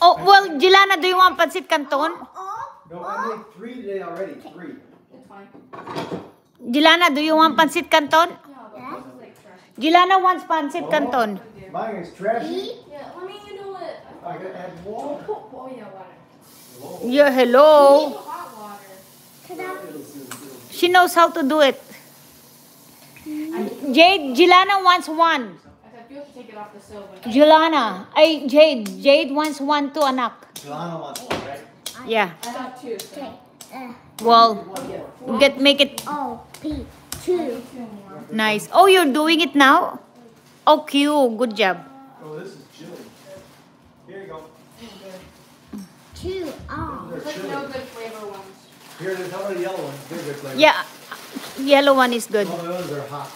Oh, well, Jilana, do you want pancit canton? No, I made 3 today already. 3. That's fine. Jilana, do you want pancit canton? Yeah. Jilana wants pancit canton. Mine is trashy. Yeah, let me handle it. I gotta add water. Oh, yeah, water. Yeah, hello. Hot water. She knows how to do it. Jade, Jilana wants one. You have to take it off the stove. Jilana. Jade wants one too, anak. Jilana wants one, right? Yeah. I have 2. So. Well, make it. Oh, P2. Nice. Oh, you're doing it now? Oh, cute. Good job. Oh, this is chili. Here you go. 2. Oh. There's no good flavor ones. Here, there's how about the yellow ones? They're good flavor. Yeah. Yellow one is good. Oh, those are hot.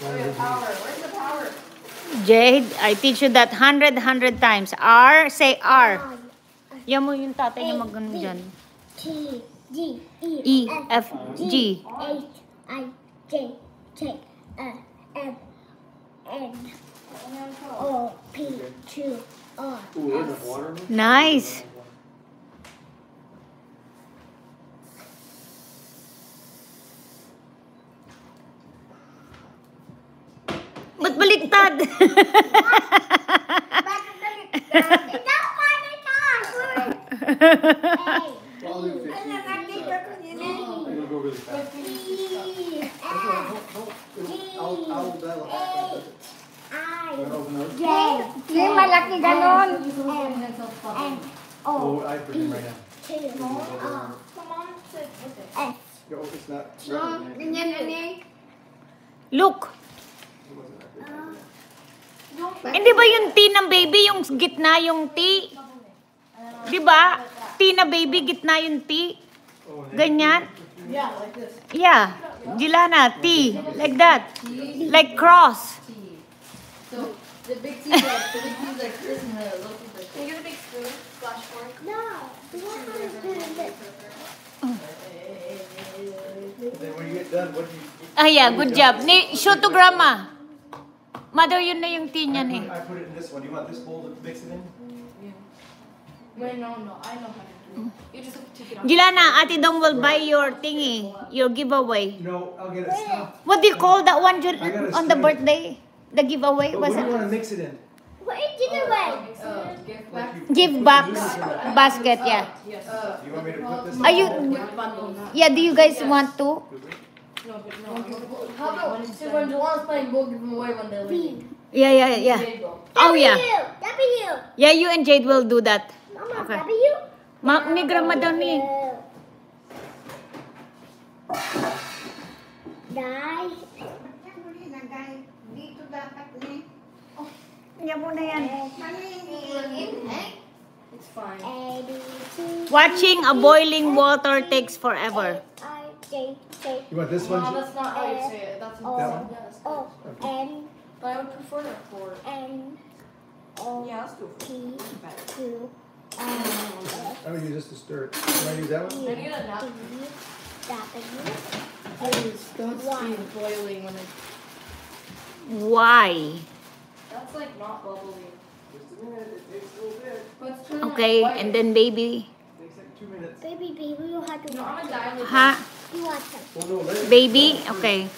Where's the power? Where's the power? Jade, I teach you that 100 times. R, say R. Yan mo yung tatay niya mag-ano dyan. T, D, E, F, G, H, I, J, K, L, M, N, O, P, Q, R, S. Nice. Ba't baliktad? Look. Hindi ba yung tea ng baby, yung gitna yung tea? Di ba? Tea na baby, gitna yung tea? Ganyan? Yeah, like this. Yeah. Jilana, tea. Like that. Like cross. So, the big tea is like this and the little tea is like this. Can you get a big spoon? Splash fork? No. Then when you get done, what do you do? Ah, yeah. Good job. Show to grandma. Mother, yun na yung tea niyan eh. I put it in this one. You want this bowl to mix it in? Yeah. Well, no. I know how to do it. You just have to take it off. Jilana, Ate Dong will buy your thingy, your giveaway. No, I'll get it stuffed. What do you call that one on the birthday? The giveaway? What do you want to mix it in? What is giveaway? Give back basket, yeah. Yes. Do you want me to put this in? Yeah, do you guys want to? No. How about when Jilana's playing, we'll give them away when they're leaving. Yeah. Oh, yeah. W. Yeah, you and Jade will do that. Mama, okay. W? Mom, ni grandma daw ni. Dai. Dito dapat ni. Oh, niya mo na yan. It's fine. Watching a boiling water takes forever. You want this one? No, that's not how you say it. That's that one. Oh, N. But I would prefer that for N. Yeah, let's do it. P2. I mean, you just stir it. Can I use that one? Maybe that napkin. Oh, stop boiling when it's. Why? That's like not bubbling. Just a minute. It takes a little bit. Okay, and then baby. It takes like 2 minutes. Baby, you have to. No, I'm a diamond. Baby, okay.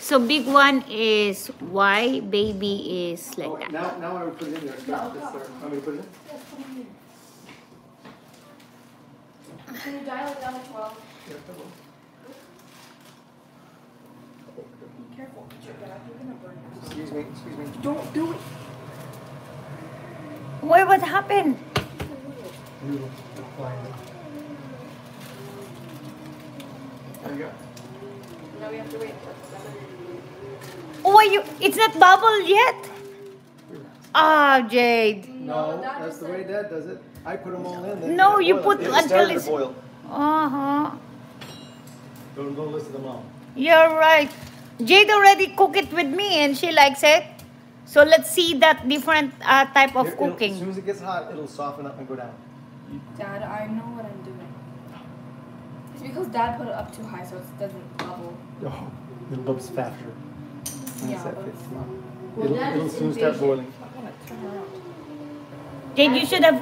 So big one is Y, baby is like that. Now I will put it in there. I'm going to put it in. Can you dial it down as well? Be careful. Check it out. You're going to burn yourself. Excuse me. Don't do it. What happened? There you go. Now we have to wait. Oh, it's not bubbled yet? Ah, Jade. No, that's the way Dad does it. I put them all in there. No, you put until it's boiled. Don't listen to Mom. You're right. Jade already cooked it with me and she likes it. So let's see that different type of cooking. As soon as it gets hot, it'll soften up and go down. Dad, I know what I'm doing. Because Dad put it up too high, so it doesn't bubble. Oh, it bubbles faster. Yeah, but it's not. It'll soon start boiling. Jade, you should have...